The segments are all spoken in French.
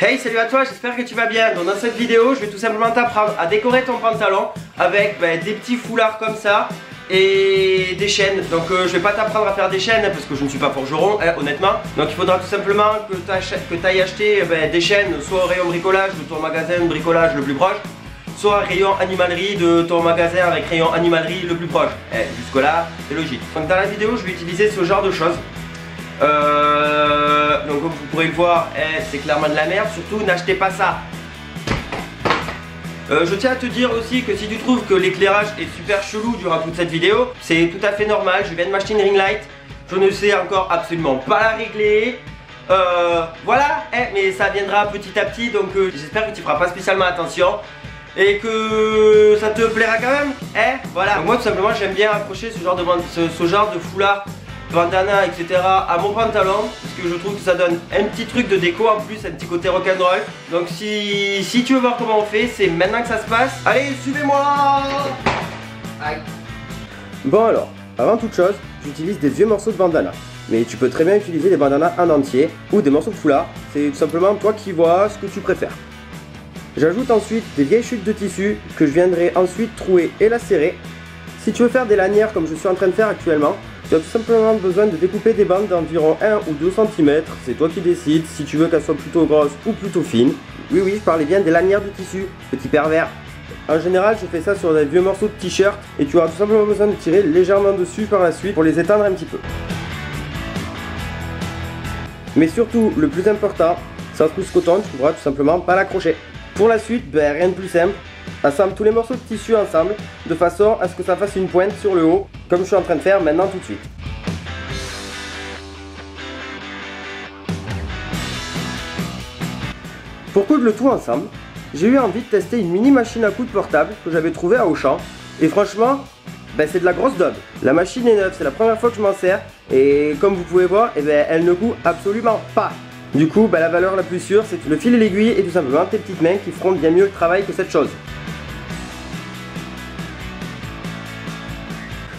Hey, salut à toi, j'espère que tu vas bien. Donc dans cette vidéo je vais tout simplement t'apprendre à décorer ton pantalon avec des petits foulards comme ça et des chaînes. Donc je vais pas t'apprendre à faire des chaînes parce que je ne suis pas forgeron, honnêtement. Donc il faudra tout simplement que tu ailles acheter des chaînes soit au rayon bricolage de ton magasin de bricolage le plus proche, soit rayon animalerie de ton magasin avec rayon animalerie le plus proche. Jusque là c'est logique. Donc dans la vidéo je vais utiliser ce genre de choses. Donc comme vous pourrez le voir, c'est clairement de la merde. Surtout n'achetez pas ça. Je tiens à te dire aussi que si tu trouves que l'éclairage est super chelou durant toute cette vidéo, c'est tout à fait normal. Je viens de m'acheter une ring light, je ne sais encore absolument pas la régler. Voilà, mais ça viendra petit à petit. Donc j'espère que tu feras pas spécialement attention et que ça te plaira quand même. Voilà. Donc moi tout simplement j'aime bien accrocher ce genre de foulard, bandana, etc. à mon pantalon parce que je trouve que ça donne un petit truc de déco en plus, un petit côté rock'n'roll. Donc si tu veux voir comment on fait, c'est maintenant que ça se passe. Allez, suivez-moi. Bon alors, avant toute chose, j'utilise des vieux morceaux de bandana. Mais tu peux très bien utiliser des bandanas en entier ou des morceaux de foulard. C'est tout simplement toi qui vois ce que tu préfères. J'ajoute ensuite des vieilles chutes de tissu que je viendrai ensuite trouer et la serrer. Si tu veux faire des lanières comme je suis en train de faire actuellement, tu as tout simplement besoin de découper des bandes d'environ 1 ou 2 cm, c'est toi qui décides si tu veux qu'elles soient plutôt grosses ou plutôt fines. Oui, je parlais bien des lanières de tissu, petit pervers. En général, je fais ça sur des vieux morceaux de t-shirt et tu auras tout simplement besoin de tirer légèrement dessus par la suite pour les étendre un petit peu. Mais surtout, le plus important, sans trousse-coton, tu pourras tout simplement pas l'accrocher. Pour la suite, rien de plus simple. Assemble tous les morceaux de tissu ensemble de façon à ce que ça fasse une pointe sur le haut, comme je suis en train de faire maintenant tout de suite. Pour coudre le tout ensemble, j'ai eu envie de tester une mini machine à coudre portable que j'avais trouvée à Auchan. Et franchement, c'est de la grosse daube. La machine est neuve, c'est la première fois que je m'en sers. Et comme vous pouvez voir, elle ne coud absolument pas. Du coup, la valeur la plus sûre, c'est le fil et l'aiguille et tout simplement tes petites mains qui feront bien mieux le travail que cette chose.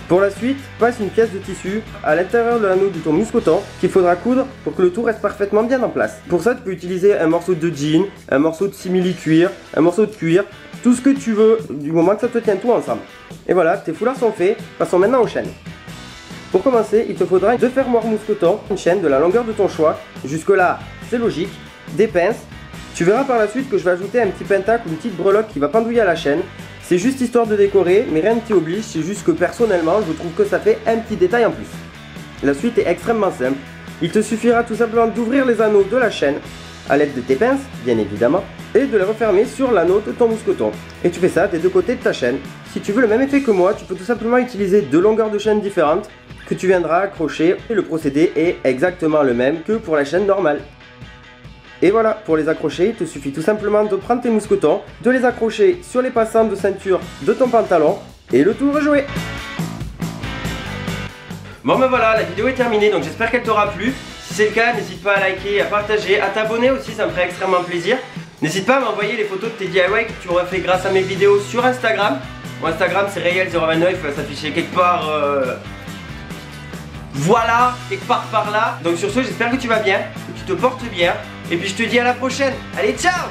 Pour la suite, passe une pièce de tissu à l'intérieur de l'anneau de ton mousse-coton qu'il faudra coudre pour que le tout reste parfaitement bien en place. Pour ça, tu peux utiliser un morceau de jean, un morceau de simili-cuir, un morceau de cuir, tout ce que tu veux du moment que ça te tient tout ensemble. Et voilà, tes foulards sont faits, passons maintenant aux chaînes. Pour commencer, il te faudra 2 fermoirs mousse-coton, une chaîne de la longueur de ton choix, jusque là c'est logique, des pinces. Tu verras par la suite que je vais ajouter un petit pentacle ou une petite breloque qui va pendouiller à la chaîne. C'est juste histoire de décorer, mais rien ne t'y oblige, c'est juste que personnellement je trouve que ça fait un petit détail en plus. La suite est extrêmement simple, il te suffira tout simplement d'ouvrir les anneaux de la chaîne à l'aide de tes pinces, bien évidemment, et de les refermer sur l'anneau de ton mousqueton. Et tu fais ça des deux côtés de ta chaîne. Si tu veux le même effet que moi, tu peux tout simplement utiliser 2 longueurs de chaîne différentes que tu viendras accrocher et le procédé est exactement le même que pour la chaîne normale. Et voilà, pour les accrocher, il te suffit tout simplement de prendre tes mousquetons, de les accrocher sur les passants de ceinture de ton pantalon et le tout rejouer. Bon voilà, la vidéo est terminée, donc j'espère qu'elle t'aura plu. Si c'est le cas, n'hésite pas à liker, à partager, à t'abonner aussi, ça me ferait extrêmement plaisir. N'hésite pas à m'envoyer les photos de tes DIY que tu aurais fait grâce à mes vidéos sur Instagram. Mon Instagram c'est rayhell029, il va s'afficher quelque part... Voilà, quelque part par là. Donc sur ce, j'espère que tu vas bien, que tu te portes bien. Et puis je te dis à la prochaine. Allez, ciao!